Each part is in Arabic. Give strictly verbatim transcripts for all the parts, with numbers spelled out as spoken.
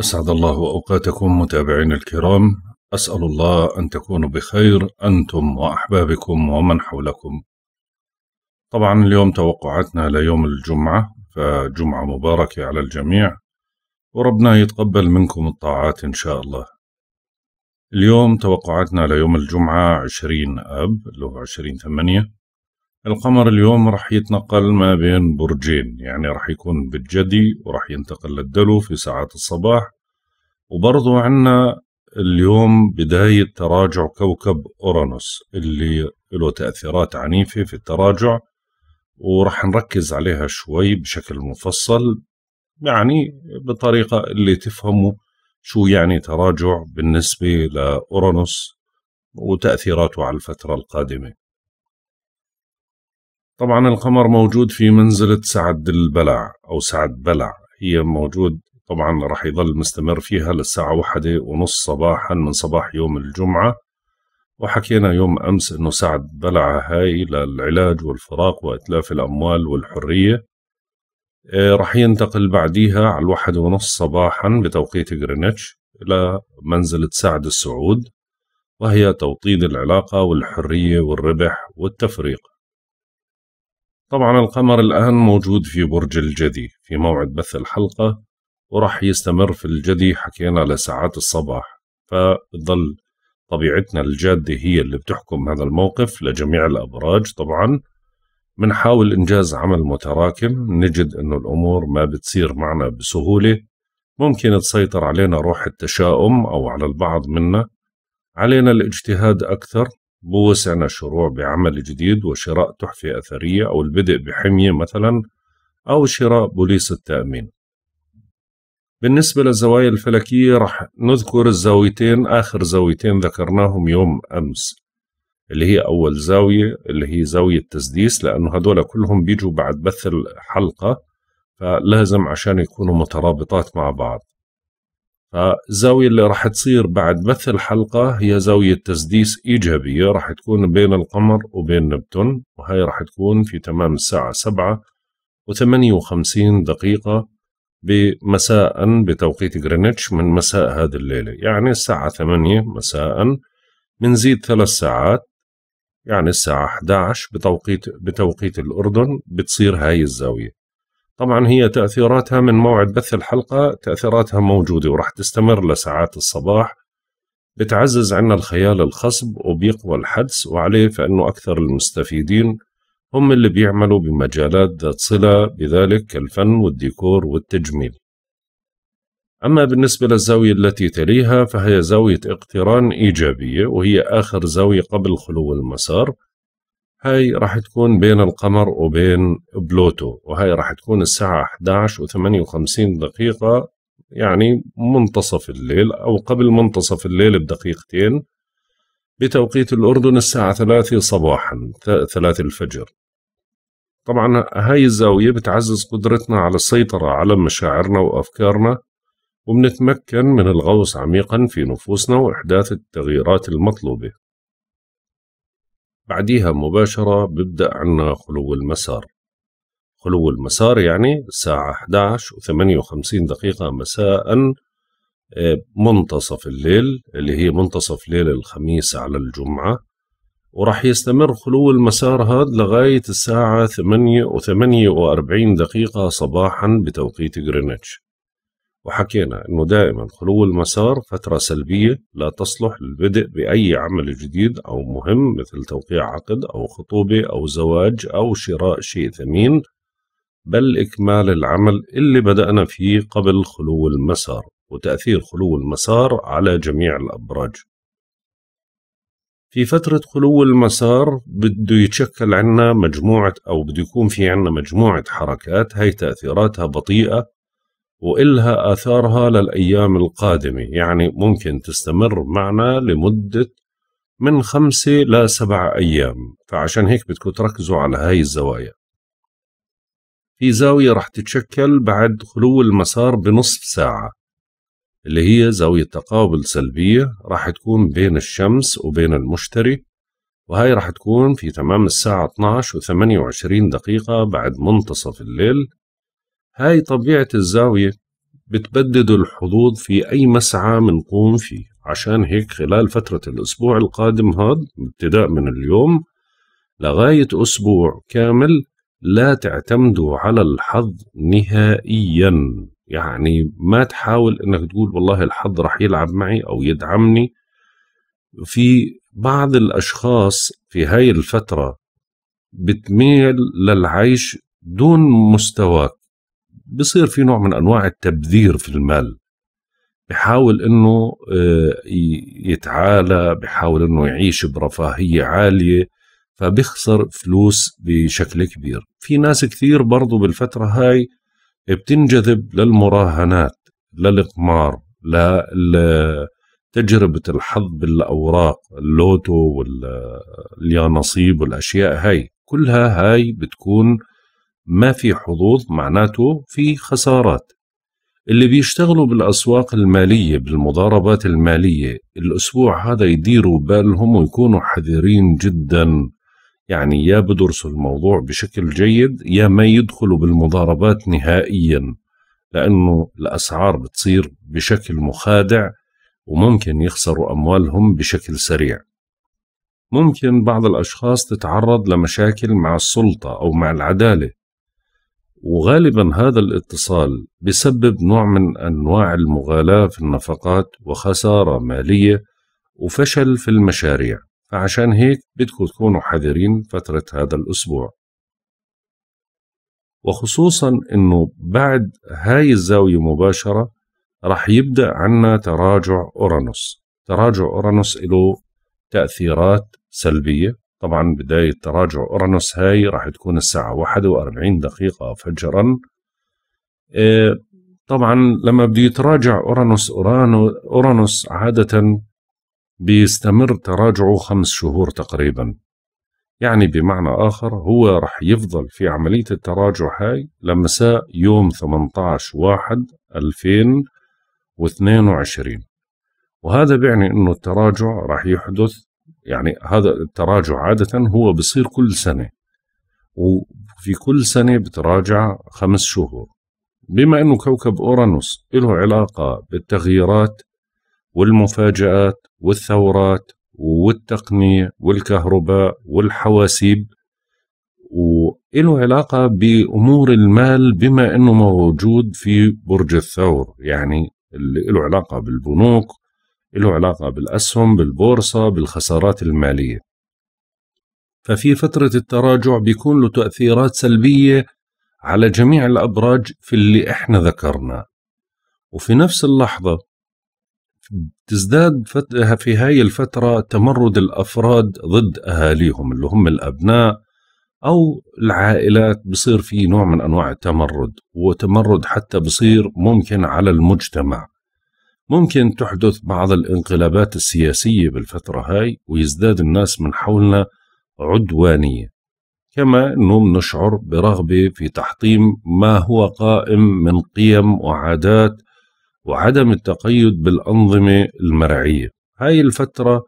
أسعد الله أوقاتكم متابعين الكرام، أسأل الله أن تكونوا بخير أنتم وأحبابكم ومن حولكم. طبعا اليوم توقعاتنا ليوم الجمعة، فجمعة مباركة على الجميع وربنا يتقبل منكم الطاعات إن شاء الله. اليوم توقعاتنا ليوم الجمعة عشرين آب اللي هو عشرين ثمانية. القمر اليوم رح يتنقل ما بين برجين، يعني رح يكون بالجدي ورح ينتقل للدلو في ساعات الصباح. وبرضو عنا اليوم بداية تراجع كوكب أورانوس اللي له تأثيرات عنيفة في التراجع، ورح نركز عليها شوي بشكل مفصل، يعني بطريقة اللي تفهموا شو يعني تراجع بالنسبة لأورانوس وتأثيراته على الفترة القادمة. طبعا القمر موجود في منزلة سعد البلع أو سعد بلع، هي موجود طبعا رح يظل مستمر فيها للساعة واحدة ونص صباحا من صباح يوم الجمعة. وحكينا يوم أمس إنه سعد بلع هاي للعلاج والفراق وإتلاف الأموال والحرية. رح ينتقل بعديها على الواحد ونص صباحا بتوقيت غرينتش إلى منزلة سعد السعود، وهي توطيد العلاقة والحرية والربح والتفريق. طبعا القمر الآن موجود في برج الجدي في موعد بث الحلقة، ورح يستمر في الجدي حكينا لساعات الصباح، فبتضل طبيعتنا الجادة هي اللي بتحكم هذا الموقف لجميع الأبراج. طبعا منحاول إنجاز عمل متراكم، نجد إنه الأمور ما بتصير معنا بسهولة، ممكن تسيطر علينا روح التشاؤم أو على البعض منا. علينا الاجتهاد أكثر، بوسعنا الشروع بعمل جديد وشراء تحفة أثرية أو البدء بحمية مثلا أو شراء بوليس التأمين. بالنسبة للزوايا الفلكية رح نذكر الزاويتين، آخر زاويتين ذكرناهم يوم أمس، اللي هي أول زاوية اللي هي زاوية تسديس، لأنه هدول كلهم بيجوا بعد بث الحلقة، فلازم عشان يكونوا مترابطات مع بعض. فالزاوية اللي راح تصير بعد بث الحلقة هي زاوية تسديس إيجابية، راح تكون بين القمر وبين نبتون، وهي راح تكون في تمام الساعة سبعة وثمانية وخمسين دقيقة بمساء بتوقيت غرينتش من مساء هذه الليلة، يعني الساعة ثمانية مساء. منزيد ثلاث ساعات يعني الساعة أحد عشر بتوقيت بتوقيت الأردن بتصير هاي الزاوية. طبعا هي تأثيراتها من موعد بث الحلقة تأثيراتها موجودة ورح تستمر لساعات الصباح، بتعزز عنا الخيال الخصب وبيقوى الحدس، وعليه فإنه أكثر المستفيدين هم اللي بيعملوا بمجالات ذات صلة بذلك كالفن والديكور والتجميل. أما بالنسبة للزاوية التي تليها فهي زاوية اقتران إيجابية، وهي آخر زاوية قبل خلو المسار، هاي راح تكون بين القمر وبين بلوتو، وهاي راح تكون الساعة أحد عشر وثمانية وخمسين دقيقة، يعني منتصف الليل أو قبل منتصف الليل بدقيقتين بتوقيت الأردن الساعة ثلاثة صباحا ثلاثة الفجر. طبعا هاي الزاوية بتعزز قدرتنا على السيطرة على مشاعرنا وأفكارنا، وبنتمكن من الغوص عميقا في نفوسنا وإحداث التغييرات المطلوبة. بعديها مباشرة ببدأ عنا خلو المسار. خلو المسار يعني الساعة أحد عشر وثمانية وخمسين دقيقة مساء منتصف الليل اللي هي منتصف ليل الخميس على الجمعة، ورح يستمر خلو المسار هذا لغاية الساعة ثمانية وأربعين دقيقة صباحا بتوقيت غرينتش. وحكينا أنه دائما خلو المسار فترة سلبية لا تصلح للبدء بأي عمل جديد أو مهم مثل توقيع عقد أو خطوبة أو زواج أو شراء شيء ثمين، بل إكمال العمل اللي بدأنا فيه قبل خلو المسار وتأثير خلو المسار على جميع الأبراج. في فترة خلو المسار بده يتشكل عنا مجموعة أو بده يكون في عنا مجموعة حركات، هاي تأثيراتها بطيئة وإلها آثارها للأيام القادمة، يعني ممكن تستمر معنا لمدة من خمسة إلى سبعة أيام، فعشان هيك بدكم تركزوا على هاي الزوايا. في زاوية رح تتشكل بعد خلو المسار بنصف ساعة اللي هي زاوية تقابل سلبية، رح تكون بين الشمس وبين المشتري، وهاي رح تكون في تمام الساعة اثنعش وثمانية وعشرين دقيقة بعد منتصف الليل. هاي طبيعة الزاوية بتبددوا الحظوظ في أي مسعى بنقوم فيه. عشان هيك خلال فترة الأسبوع القادم هاد ابتداء من اليوم لغاية أسبوع كامل لا تعتمدوا على الحظ نهائيا. يعني ما تحاول انك تقول والله الحظ رح يلعب معي او يدعمني. في بعض الاشخاص في هاي الفترة بتميل للعيش دون مستواك، بصير في نوع من انواع التبذير في المال، بحاول انه يتعالى، بحاول انه يعيش برفاهية عالية، فبيخسر فلوس بشكل كبير. في ناس كثير برضو بالفترة هاي بتنجذب للمراهنات، للقمار، لتجربة الحظ بالأوراق، اللوتو واليانصيب والأشياء هاي كلها. هاي بتكون ما في حظوظ، معناته في خسارات. اللي بيشتغلوا بالأسواق المالية بالمضاربات المالية الأسبوع هذا يديروا بالهم ويكونوا حذرين جداً. يعني يا بدرسوا الموضوع بشكل جيد يا ما يدخلوا بالمضاربات نهائيا، لأنه الأسعار بتصير بشكل مخادع وممكن يخسروا أموالهم بشكل سريع. ممكن بعض الأشخاص تتعرض لمشاكل مع السلطة أو مع العدالة، وغالبا هذا الاتصال بسبب نوع من أنواع المغالاة في النفقات وخسارة مالية وفشل في المشاريع. فعشان هيك بدكم تكونوا حذرين فترة هذا الأسبوع، وخصوصا إنه بعد هاي الزاوية مباشرة رح يبدأ عنا تراجع أورانوس. تراجع أورانوس له تأثيرات سلبية. طبعا بداية تراجع أورانوس هاي رح تكون الساعة واحد وأربعين دقيقة فجرا. طبعا لما بده يتراجع أورانوس أورانوس عادة بيستمر تراجعه خمس شهور تقريبا. يعني بمعنى آخر هو رح يفضل في عملية التراجع هاي لمساء يوم ثمانية عشر واحد ألفين واثنين وعشرين، وهذا بيعني إنه التراجع رح يحدث. يعني هذا التراجع عادة هو بصير كل سنة، وفي كل سنة بتراجع خمس شهور. بما إنه كوكب أورانوس له علاقة بالتغييرات والمفاجآت والثورات والتقنية والكهرباء والحواسيب، وإله علاقة بأمور المال بما أنه موجود في برج الثور. يعني اللي له علاقة بالبنوك، له علاقة بالأسهم، بالبورصة، بالخسارات المالية. ففي فترة التراجع بيكون له تأثيرات سلبية على جميع الأبراج في اللي إحنا ذكرنا. وفي نفس اللحظة تزداد في هاي الفترة تمرد الأفراد ضد أهاليهم اللي هم الأبناء أو العائلات. بصير في نوع من أنواع التمرد، وتمرد حتى بصير ممكن على المجتمع. ممكن تحدث بعض الانقلابات السياسية بالفترة هاي، ويزداد الناس من حولنا عدوانية، كما أنهم نشعر برغبة في تحطيم ما هو قائم من قيم وعادات وعدم التقيد بالأنظمة المرعية. هاي الفترة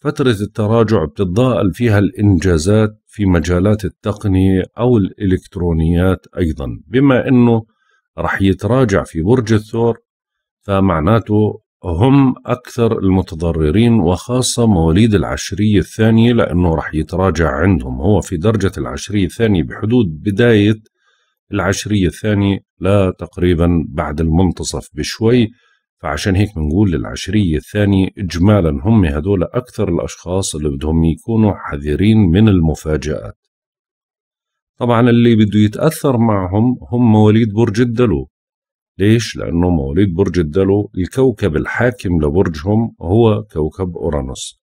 فترة التراجع بتتضاءل فيها الإنجازات في مجالات التقنية أو الإلكترونيات أيضا. بما أنه رح يتراجع في برج الثور فمعناته هم أكثر المتضررين، وخاصة مواليد العشرية الثانية، لأنه رح يتراجع عندهم. هو في درجة العشرية الثانية بحدود بداية العشرية الثانية، لا تقريبا بعد المنتصف بشوي. فعشان هيك بنقول للعشرية الثانية إجمالا هم هدول أكثر الأشخاص اللي بدهم يكونوا حذرين من المفاجآت. طبعا اللي بده يتأثر معهم هم مواليد برج الدلو. ليش؟ لأنه مواليد برج الدلو الكوكب الحاكم لبرجهم هو كوكب أورانوس،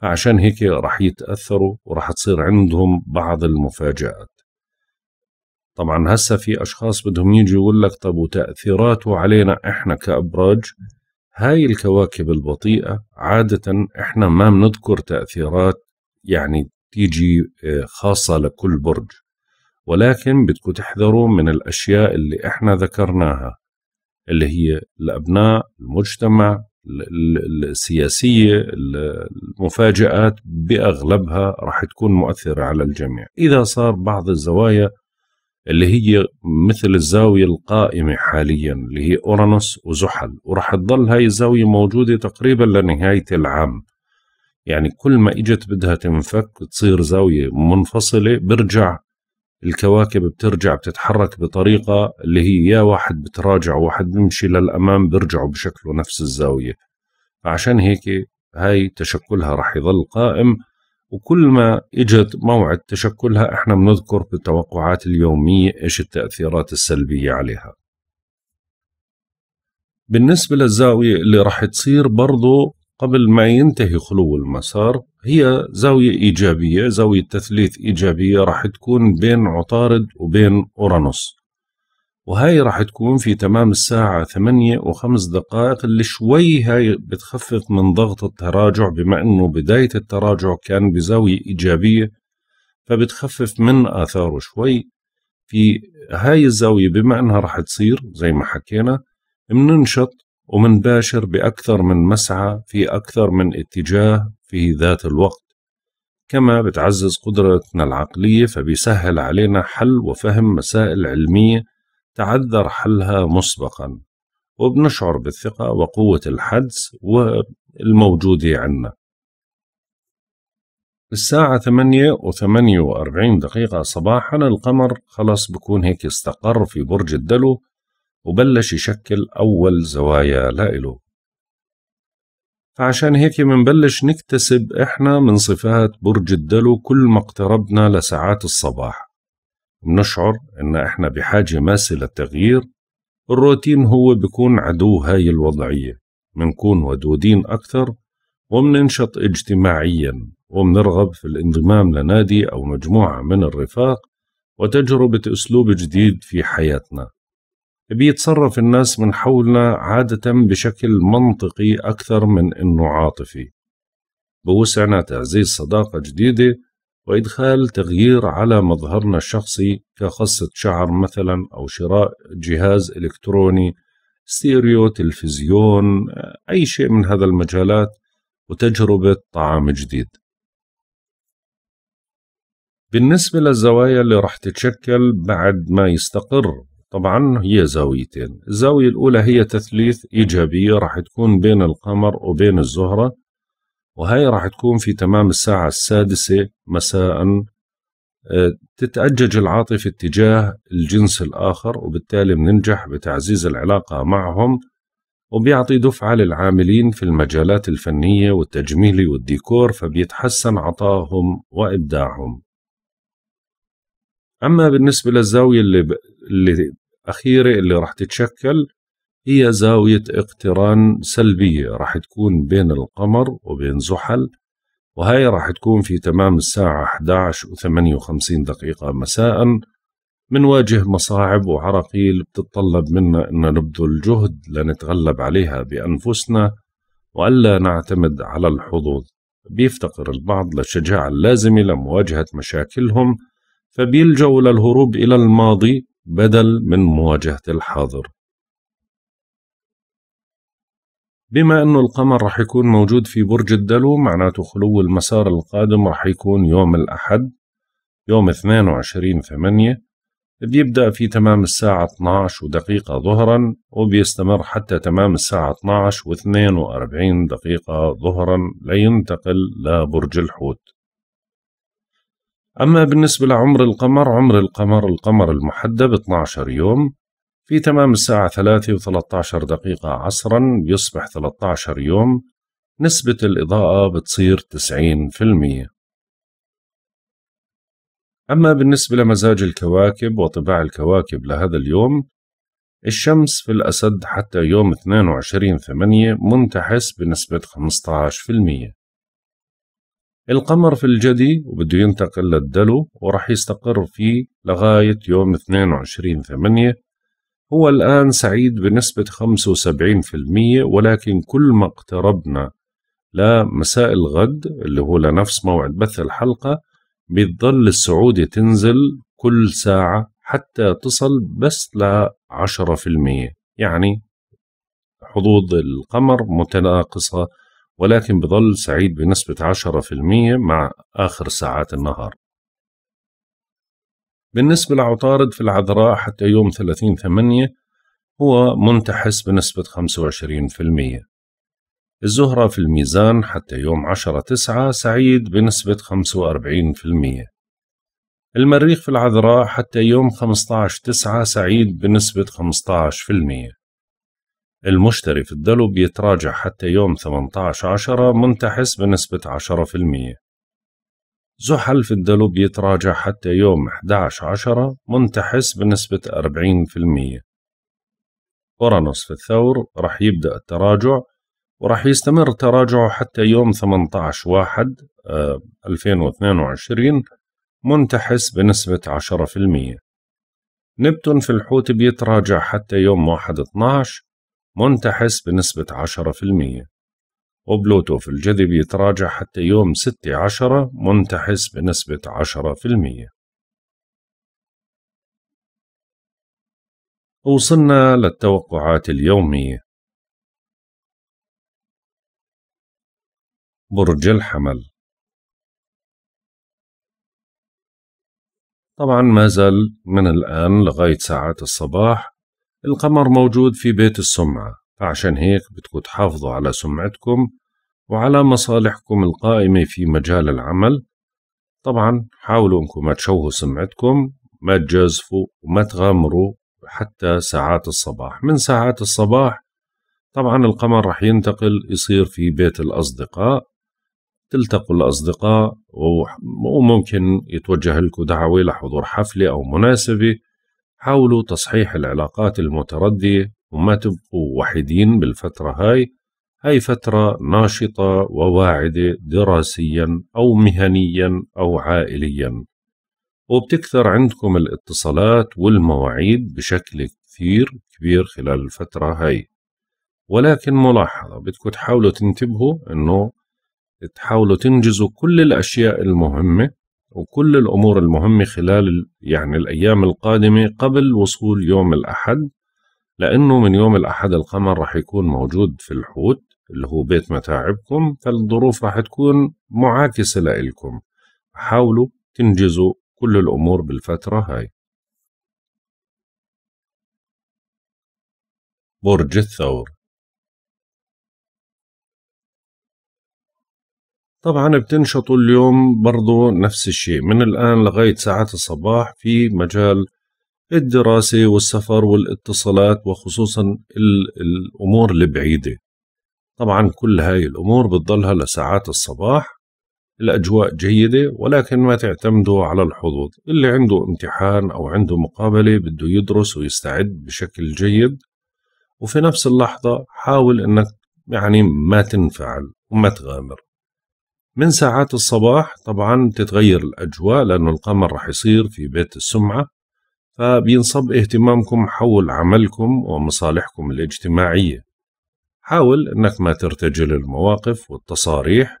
فعشان هيك رح يتأثروا ورح تصير عندهم بعض المفاجآت. طبعا هسه في اشخاص بدهم يجي يقول لك طب وتاثيراته علينا احنا كابراج؟ هاي الكواكب البطيئه عاده احنا ما بنذكر تاثيرات يعني تيجي خاصه لكل برج، ولكن بدكم تحذروا من الاشياء اللي احنا ذكرناها، اللي هي الابناء، المجتمع، السياسيه، المفاجآت باغلبها راح تكون مؤثره على الجميع. اذا صار بعض الزوايا اللي هي مثل الزاوية القائمة حاليا اللي هي أورانوس وزحل، وراح تضل هاي الزاوية موجودة تقريبا لنهاية العام. يعني كل ما اجت بدها تنفك تصير زاوية منفصلة، برجع الكواكب بترجع بتتحرك بطريقة اللي هي يا واحد بتراجع وواحد بيمشي للأمام، برجعوا بشكله نفس الزاوية. فعشان هيك هاي تشكلها راح يظل قائم، وكل ما اجت موعد تشكلها احنا بنذكر بالتوقعات اليومية ايش التأثيرات السلبية عليها. بالنسبة للزاوية اللي راح تصير برضو قبل ما ينتهي خلو المسار، هي زاوية إيجابية، زاوية تثليث إيجابية راح تكون بين عطارد وبين أورانوس، وهاي راح تكون في تمام الساعة ثمانية وخمس دقائق، اللي شوي هاي بتخفف من ضغط التراجع، بما أنه بداية التراجع كان بزاوية إيجابية فبتخفف من آثاره شوي. في هاي الزاوية بما أنها راح تصير زي ما حكينا مننشط ومنباشر بأكثر من مسعى في أكثر من اتجاه في ذات الوقت، كما بتعزز قدرتنا العقلية فبيسهل علينا حل وفهم مسائل علمية تعذر حلها مسبقا، وبنشعر بالثقة وقوة الحدس والموجودة عنا. الساعة ثمانية وثمانية وأربعين دقيقة صباحا القمر خلاص بكون هيك استقر في برج الدلو وبلش يشكل أول زوايا لإله. فعشان هيك منبلش نكتسب إحنا من صفات برج الدلو كل ما اقتربنا لساعات الصباح، بنشعر إن إحنا بحاجة ماسة للتغيير. الروتين هو بيكون عدو هاي الوضعية، منكون ودودين أكثر ومننشط اجتماعيا ومنرغب في الانضمام لنادي أو مجموعة من الرفاق وتجربة أسلوب جديد في حياتنا. بيتصرف الناس من حولنا عادة بشكل منطقي أكثر من إنه عاطفي، بوسعنا تعزيز صداقة جديدة وإدخال تغيير على مظهرنا الشخصي كقصة شعر مثلا، أو شراء جهاز إلكتروني، ستيريو، تلفزيون، أي شيء من هذا المجالات، وتجربة طعام جديد. بالنسبة للزوايا اللي راح تتشكل بعد ما يستقر، طبعا هي زاويتين. الزاوية الأولى هي تثليث إيجابية راح تكون بين القمر وبين الزهرة، وهي راح تكون في تمام الساعة السادسة مساء. تتأجج العاطفة اتجاه الجنس الآخر، وبالتالي بننجح بتعزيز العلاقة معهم، وبيعطي دفعة للعاملين في المجالات الفنية والتجميلي والديكور، فبيتحسن عطاهم وإبداعهم. أما بالنسبة للزاوية اللي ب... اللي أخيرة اللي راح تتشكل، هي زاوية اقتران سلبية راح تكون بين القمر وبين زحل، وهي راح تكون في تمام الساعة إحدى عشر وثمانية وخمسين دقيقة مساء. منواجه مصاعب وعراقيل بتتطلب منا أن نبذل جهد لنتغلب عليها بأنفسنا وألا نعتمد على الحظوظ. بيفتقر البعض للشجاعة اللازمة لمواجهة مشاكلهم، فبيلجوا للهروب إلى الماضي بدل من مواجهة الحاضر. بما أنه القمر رح يكون موجود في برج الدلو، معناته خلو المسار القادم رح يكون يوم الأحد يوم اثنين وعشرين ثمانية، بيبدأ في تمام الساعة اثنعش ودقيقة ظهرا، وبيستمر حتى تمام الساعة اثنعش واثنين وأربعين دقيقة ظهرا لينتقل لبرج الحوت. أما بالنسبة لعمر القمر، عمر القمر القمر المحدى ب اثنعش يوم، في تمام الساعة ثلاثة وثلاثة عشر دقيقة عصرا بيصبح ثلاثة عشر يوم. نسبة الإضاءة بتصير تسعين بالمية. أما بالنسبة لمزاج الكواكب وطباع الكواكب لهذا اليوم، الشمس في الأسد حتى يوم اثنين وعشرين ثمانية منتحس بنسبة خمسة عشر بالمية. القمر في الجدي وبده ينتقل للدلو، وراح يستقر فيه لغاية يوم اثنين وعشرين ثمانية. هو الآن سعيد بنسبة خمسة وسبعين بالمية، ولكن كل ما اقتربنا لمساء الغد اللي هو لنفس موعد بث الحلقة، بتظل السعودية تنزل كل ساعة حتى تصل بس لعشرة بالمية. يعني حظوظ القمر متناقصة، ولكن بظل سعيد بنسبة عشرة بالمية مع آخر ساعات النهار. بالنسبة لعطارد في العذراء حتى يوم ثلاثين ثمانية هو منتحس بنسبة خمسة وعشرين بالمئة. الزهرة في الميزان حتى يوم عشرة تسعة سعيد بنسبة خمسة وأربعين بالمئة. المريخ في العذراء حتى يوم خمسة عشر تسعة سعيد بنسبة خمسة عشر بالمئة. المشتري في الدلو يتراجع حتى يوم ثمانية عشر عشرة منتحس بنسبة عشرة بالمئة. زحل في الدلو يتراجع حتى يوم أحد عشر عشرة منتحس بنسبة أربعين بالمئة. أورانوس في الثور راح يبدأ التراجع وراح يستمر تراجعه حتى يوم ثمانية عشر واحد ألفين واثنين وعشرين منتحس بنسبة عشرة بالمئة. نبتون في الحوت بيتراجع حتى يوم واحد اثنعش منتحس بنسبة عشرة بالمئة. وبلوتو في الجدي بيتراجع حتى يوم ستة عشرة منتحس بنسبة عشرة بالمئة. وصلنا للتوقعات اليومية. برج الحمل طبعا ما زال من الآن لغاية ساعات الصباح القمر موجود في بيت السمعة، فعشان هيك بدكم تحافظوا على سمعتكم وعلى مصالحكم القائمة في مجال العمل. طبعا حاولوا انكم ما تشوهوا سمعتكم، ما تجازفوا وما تغامروا حتى ساعات الصباح. من ساعات الصباح طبعا القمر رح ينتقل يصير في بيت الأصدقاء، تلتقوا الأصدقاء وممكن يتوجه لكم دعوة لحضور حفلة أو مناسبة. حاولوا تصحيح العلاقات المتردية وما تبقوا وحيدين بالفترة هاي، هاي فترة ناشطة وواعدة دراسيا أو مهنيا أو عائليا، وبتكثر عندكم الاتصالات والمواعيد بشكل كثير كبير خلال الفترة هاي. ولكن ملاحظة بدكم تحاولوا تنتبهوا أنه تحاولوا تنجزوا كل الأشياء المهمة وكل الأمور المهمة خلال يعني الأيام القادمة قبل وصول يوم الأحد، لأنه من يوم الأحد القمر رح يكون موجود في الحوت اللي هو بيت متاعبكم، فالظروف رح تكون معاكسة لإلكم. حاولوا تنجزوا كل الأمور بالفترة هاي. برج الثور طبعا بتنشطوا اليوم برضو نفس الشيء من الآن لغاية ساعات الصباح في مجال الدراسة والسفر والاتصالات وخصوصا الأمور البعيدة. طبعا كل هاي الأمور بتضلها لساعات الصباح، الأجواء جيدة ولكن ما تعتمدوا على الحظوظ. اللي عنده امتحان أو عنده مقابلة بده يدرس ويستعد بشكل جيد، وفي نفس اللحظة حاول أنك يعني ما تنفعل وما تغامر. من ساعات الصباح طبعا تتغير الأجواء لأنه القمر رح يصير في بيت السمعة، فبينصب اهتمامكم حول عملكم ومصالحكم الاجتماعية. حاول أنك ما ترتجل المواقف والتصاريح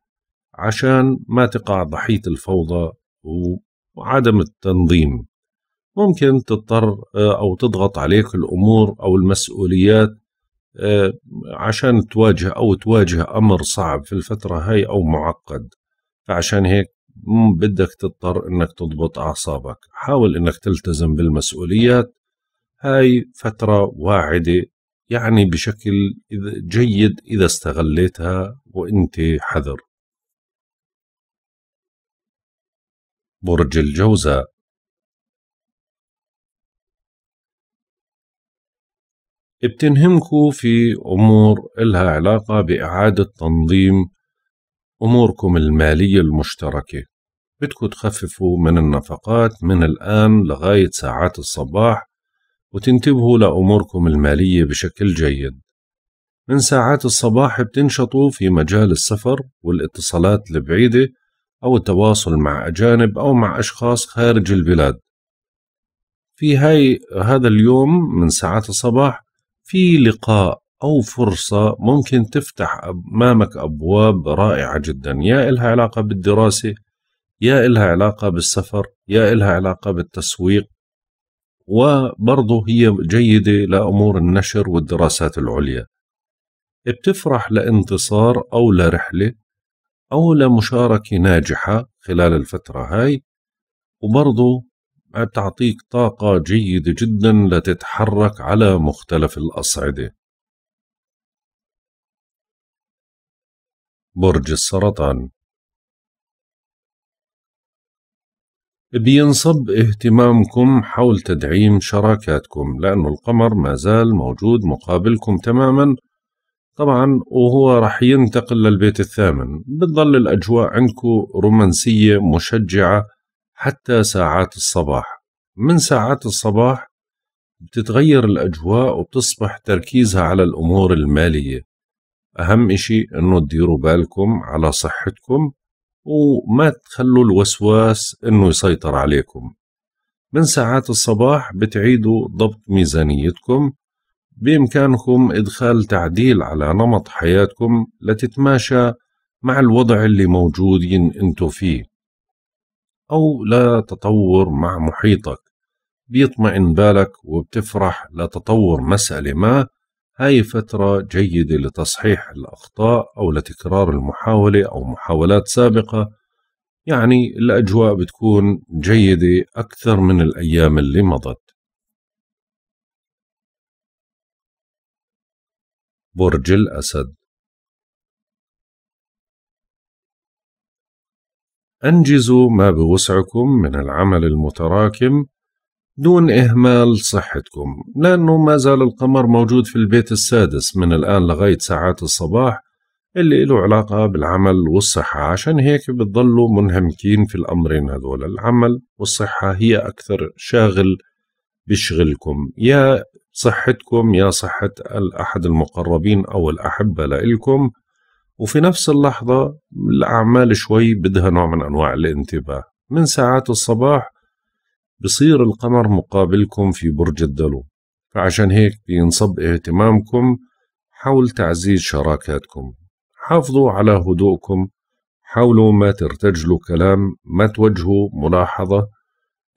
عشان ما تقع ضحية الفوضى وعدم التنظيم. ممكن تضطر أو تضغط عليك الأمور أو المسؤوليات عشان تواجه أو تواجه أمر صعب في الفترة هاي أو معقد، فعشان هيك بدك تضطر أنك تضبط أعصابك. حاول أنك تلتزم بالمسؤوليات، هاي فترة واعدة يعني بشكل جيد إذا استغليتها وإنت حذر. برج الجوزاء بتنهمكوا في أمور إلها علاقة بإعادة تنظيم أموركم المالية المشتركة. بدكوا تخففوا من النفقات من الآن لغاية ساعات الصباح وتنتبهوا لأموركم المالية بشكل جيد. من ساعات الصباح بتنشطوا في مجال السفر والاتصالات البعيدة أو التواصل مع أجانب أو مع أشخاص خارج البلاد. في هاي هذا اليوم من ساعات الصباح في لقاء أو فرصة ممكن تفتح أمامك أبواب رائعة جدا، يا إلها علاقة بالدراسة، يا إلها علاقة بالسفر، يا إلها علاقة بالتسويق، وبرضه هي جيدة لأمور النشر والدراسات العليا. بتفرح لانتصار أو لرحلة أو لمشاركة ناجحة خلال الفترة هاي، وبرضه تعطيك طاقة جيدة جدا لتتحرك على مختلف الأصعدة. برج السرطان بينصب اهتمامكم حول تدعيم شراكاتكم، لأنه القمر ما زال موجود مقابلكم تماما طبعا، وهو رح ينتقل للبيت الثامن. بتظل الأجواء عندكم رومانسية مشجعة حتى ساعات الصباح. من ساعات الصباح بتتغير الأجواء وبتصبح تركيزها على الأمور المالية. أهم إشي أنه تديروا بالكم على صحتكم وما تخلوا الوسواس أنه يسيطر عليكم. من ساعات الصباح بتعيدوا ضبط ميزانيتكم، بإمكانكم إدخال تعديل على نمط حياتكم لتتماشى مع الوضع اللي موجودين أنتوا فيه، أو لتطور مع محيطك. بيطمئن بالك وبتفرح لتطور مسألة ما. هاي فترة جيدة لتصحيح الأخطاء أو لتكرار المحاولة أو محاولات سابقة، يعني الأجواء بتكون جيدة أكثر من الأيام اللي مضت. برج الأسد أنجزوا ما بوسعكم من العمل المتراكم دون إهمال صحتكم، لأنه ما زال القمر موجود في البيت السادس من الآن لغاية ساعات الصباح اللي له علاقة بالعمل والصحة. عشان هيك بتضلوا منهمكين في الأمرين هذول، العمل والصحة هي أكثر شاغل بشغلكم، يا صحتكم يا صحة أحد المقربين أو الأحبة لإلكم. وفي نفس اللحظة الأعمال شوي بدها نوع من أنواع الانتباه. من ساعات الصباح بصير القمر مقابلكم في برج الدلو، فعشان هيك بينصب اهتمامكم حول تعزيز شراكاتكم. حافظوا على هدوءكم، حاولوا ما ترتجلوا كلام، ما توجهوا ملاحظة،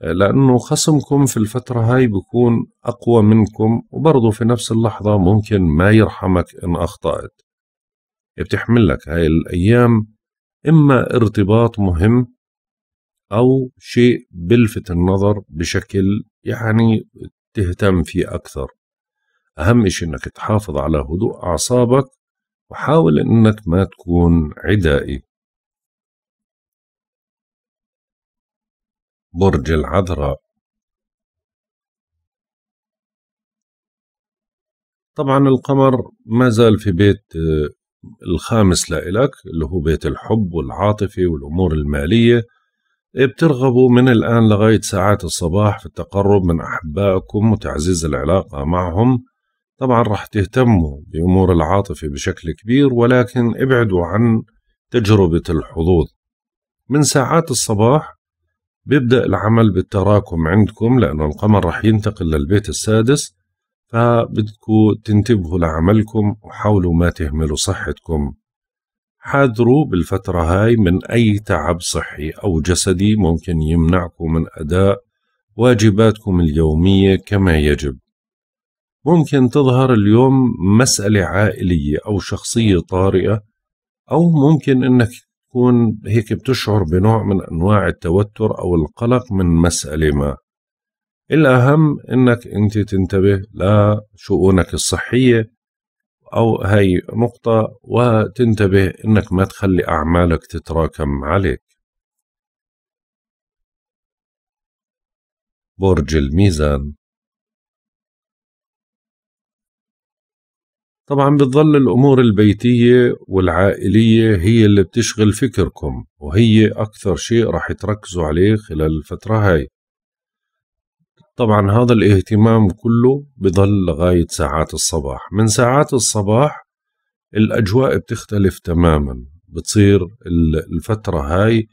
لأنه خصمكم في الفترة هاي بيكون أقوى منكم، وبرضه في نفس اللحظة ممكن ما يرحمك إن أخطأت. بتحمل لك هاي الأيام إما ارتباط مهم أو شيء بلفت النظر بشكل يعني تهتم فيه أكثر. أهم شيء إنك تحافظ على هدوء أعصابك، وحاول إنك ما تكون عدائي. برج العذراء طبعا القمر ما زال في بيت الخامس لإلك اللي هو بيت الحب والعاطفة والأمور المالية. بترغبوا من الآن لغاية ساعات الصباح في التقرب من أحبائكم وتعزيز العلاقة معهم. طبعا رح تهتموا بأمور العاطفة بشكل كبير، ولكن ابعدوا عن تجربة الحظوظ. من ساعات الصباح بيبدأ العمل بالتراكم عندكم، لأنه القمر رح ينتقل للبيت السادس، فبدكوا تنتبهوا لعملكم وحاولوا ما تهملوا صحتكم. حاذروا بالفترة هاي من أي تعب صحي أو جسدي ممكن يمنعكم من أداء واجباتكم اليومية كما يجب. ممكن تظهر اليوم مسألة عائلية أو شخصية طارئة، أو ممكن أنك تكون هيك بتشعر بنوع من أنواع التوتر أو القلق من مسألة ما. الأهم أنك أنت تنتبه لشؤونك الصحية، أو هاي نقطة، وتنتبه أنك ما تخلي أعمالك تتراكم عليك. برج الميزان طبعا بتظل الأمور البيتية والعائلية هي اللي بتشغل فكركم، وهي أكثر شيء راح تركزوا عليه خلال الفترة هاي. طبعا هذا الاهتمام كله بظل لغاية ساعات الصباح. من ساعات الصباح الأجواء بتختلف تماما، بتصير الفترة هاي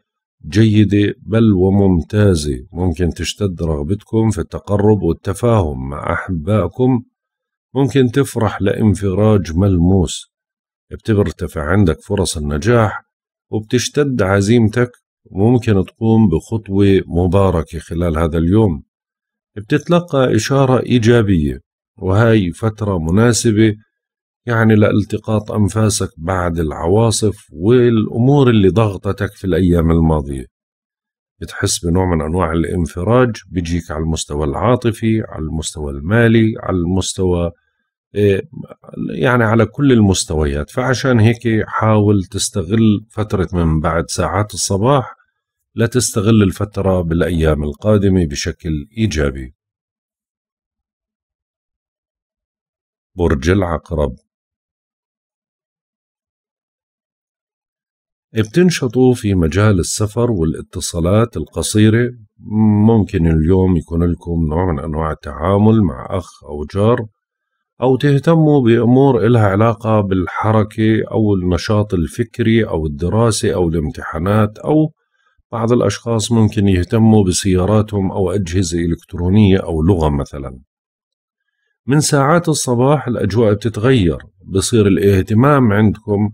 جيدة بل وممتازة. ممكن تشتد رغبتكم في التقرب والتفاهم مع أحبائكم، ممكن تفرح لانفراج ملموس، بترتفع عندك فرص النجاح وبتشتد عزيمتك، وممكن تقوم بخطوة مباركة خلال هذا اليوم. بتتلقى إشارة إيجابية، وهاي فترة مناسبة يعني لالتقاط أنفاسك بعد العواصف والأمور اللي ضغطتك في الأيام الماضية. بتحس بنوع من أنواع الانفراج، بيجيك على المستوى العاطفي، على المستوى المالي، على المستوى يعني على كل المستويات. فعشان هيك حاول تستغل فترة من بعد ساعات الصباح لتستغل الفترة بالأيام القادمة بشكل إيجابي. برج العقرب بتنشطوا في مجال السفر والاتصالات القصيرة. ممكن اليوم يكون لكم نوع من أنواع التعامل مع أخ أو جار، أو تهتموا بأمور إلها علاقة بالحركة أو النشاط الفكري أو الدراسة أو الامتحانات، أو بعض الأشخاص ممكن يهتموا بسياراتهم أو أجهزة إلكترونية أو لغة مثلا. من ساعات الصباح الأجواء بتتغير، بصير الاهتمام عندكم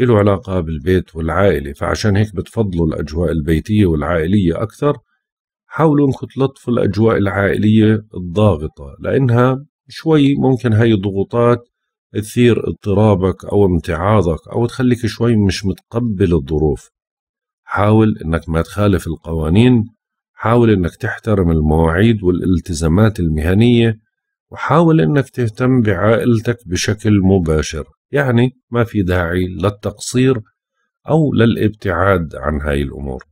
له علاقة بالبيت والعائلة، فعشان هيك بتفضلوا الأجواء البيتية والعائلية أكثر. حاولوا انكم تلطفوا الأجواء العائلية الضاغطة، لأنها شوي ممكن هاي الضغوطات تثير اضطرابك أو امتعاضك أو تخليك شوي مش متقبل الظروف. حاول انك ما تخالف القوانين، حاول انك تحترم المواعيد والالتزامات المهنية، وحاول انك تهتم بعائلتك بشكل مباشر. يعني ما في داعي للتقصير أو للابتعاد عن هاي الأمور.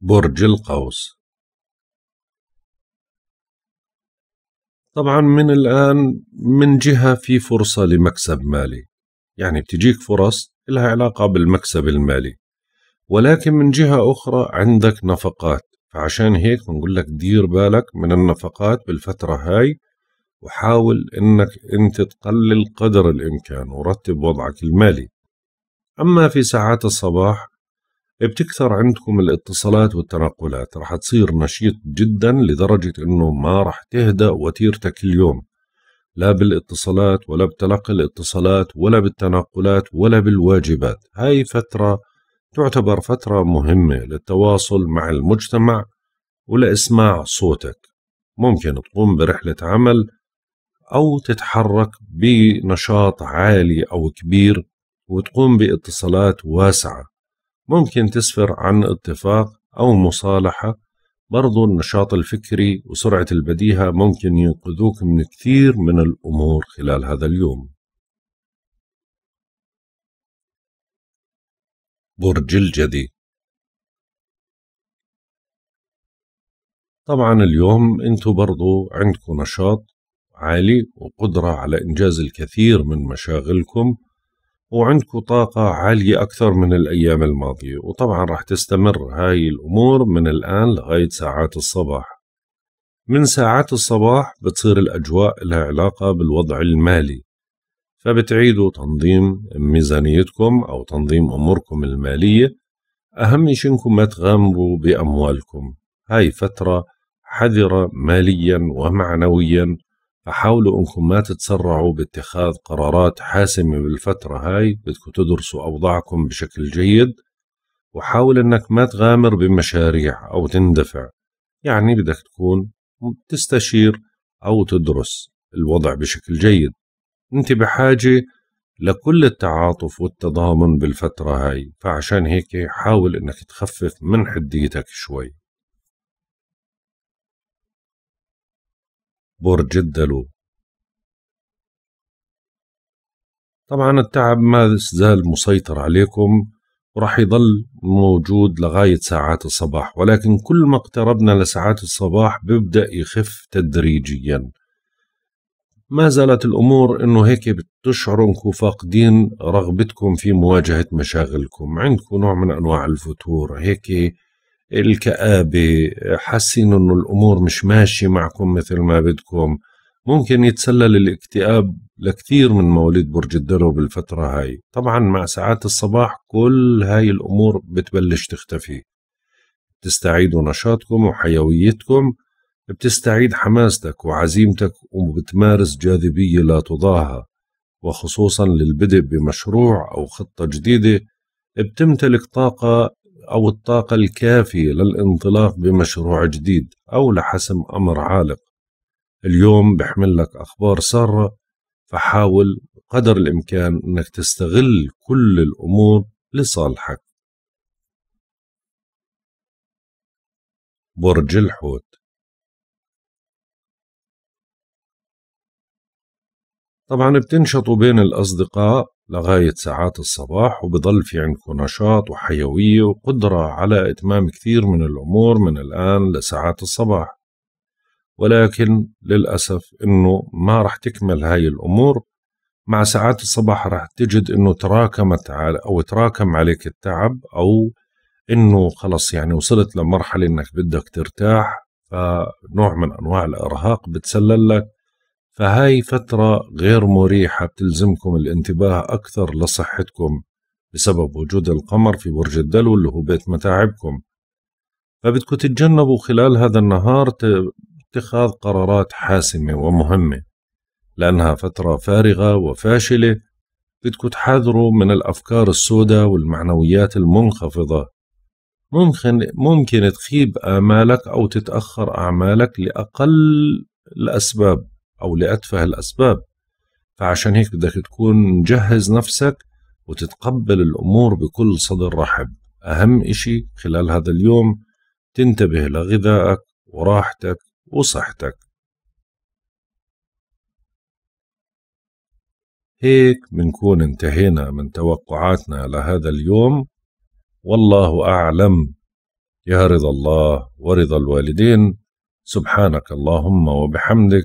برج القوس طبعا من الآن من جهة في فرصة لمكسب مالي، يعني بتجيك فرص لها علاقة بالمكسب المالي، ولكن من جهة أخرى عندك نفقات. فعشان هيك بنقول لك دير بالك من النفقات بالفترة هاي، وحاول انك انت تقلل قدر الامكان ورتب وضعك المالي. اما في ساعات الصباح بتكثر عندكم الاتصالات والتنقلات، رح تصير نشيط جدا لدرجة انه ما رح تهدأ وتيرتك اليوم، لا بالاتصالات ولا بتلقي الاتصالات ولا بالتنقلات ولا بالواجبات. هاي فترة تعتبر فترة مهمة للتواصل مع المجتمع ولإسماع صوتك. ممكن تقوم برحلة عمل أو تتحرك بنشاط عالي أو كبير وتقوم باتصالات واسعة. ممكن تسفر عن اتفاق أو مصالحة. برضو النشاط الفكري وسرعة البديهة ممكن ينقذوك من كثير من الأمور خلال هذا اليوم. برج الجدي طبعا اليوم انتو برضو عندكم نشاط عالي وقدرة على إنجاز الكثير من مشاغلكم، وعندكم طاقة عالية أكثر من الأيام الماضية، وطبعا رح تستمر هاي الأمور من الآن لغاية ساعات الصباح. من ساعات الصباح بتصير الأجواء لها علاقة بالوضع المالي، فبتعيدوا تنظيم ميزانيتكم أو تنظيم أموركم المالية. أهم شيء إنكم ما تغامروا بأموالكم، هاي فترة حذرة ماليا ومعنويا، فحاولوا انكم ما تتسرعوا باتخاذ قرارات حاسمة بالفترة هاي. بدكم تدرسوا اوضاعكم بشكل جيد، وحاول انك ما تغامر بمشاريع او تندفع، يعني بدك تكون تستشير او تدرس الوضع بشكل جيد. انت بحاجة لكل التعاطف والتضامن بالفترة هاي، فعشان هيك حاول انك تخفف من حديتك شوي. برج الدلو طبعا التعب ما زال مسيطر عليكم ورح يضل موجود لغاية ساعات الصباح، ولكن كل ما اقتربنا لساعات الصباح بيبدأ يخف تدريجيا. ما زالت الأمور انه هيك بتشعروا انكم فاقدين رغبتكم في مواجهة مشاغلكم، عندكم نوع من أنواع الفتور، هيك الكآبة، حاسين انه الامور مش ماشية معكم مثل ما بدكم. ممكن يتسلل الاكتئاب لكثير من مواليد برج الدلو بالفترة هاي. طبعا مع ساعات الصباح كل هاي الامور بتبلش تختفي، بتستعيدوا نشاطكم وحيويتكم، بتستعيد حماستك وعزيمتك، وبتمارس جاذبية لا تضاهى، وخصوصا للبدء بمشروع او خطة جديدة. بتمتلك طاقة أو الطاقة الكافية للانطلاق بمشروع جديد أو لحسم أمر عالق. اليوم بحمل لك أخبار سارة، فحاول قدر الإمكان أنك تستغل كل الأمور لصالحك. برج الحوت. طبعا بتنشطوا بين الأصدقاء لغاية ساعات الصباح، وبضل في عندكم نشاط وحيوية وقدرة على إتمام كثير من الأمور من الآن لساعات الصباح، ولكن للأسف إنه ما رح تكمل هاي الأمور مع ساعات الصباح. رح تجد إنه تراكمت على أو تراكم عليك التعب، أو إنه خلص يعني وصلت لمرحلة إنك بدك ترتاح، فنوع من أنواع الإرهاق بتسلل لك. فهاي فترة غير مريحة بتلزمكم الانتباه أكثر لصحتكم بسبب وجود القمر في برج الدلو اللي هو بيت متاعبكم، فبدكم تتجنبوا خلال هذا النهار اتخاذ قرارات حاسمة ومهمة، لأنها فترة فارغة وفاشلة. بدكم تحاذروا من الأفكار السوداء والمعنويات المنخفضة، ممكن ممكن تخيب آمالك أو تتأخر أعمالك لأقل الأسباب أو لأتفه الأسباب. فعشان هيك بدك تكون مجهز نفسك وتتقبل الأمور بكل صدر رحب. أهم إشي خلال هذا اليوم تنتبه لغذائك وراحتك وصحتك. هيك بنكون انتهينا من توقعاتنا لهذا اليوم. والله أعلم. يا رضا الله ورضا الوالدين. سبحانك اللهم وبحمدك،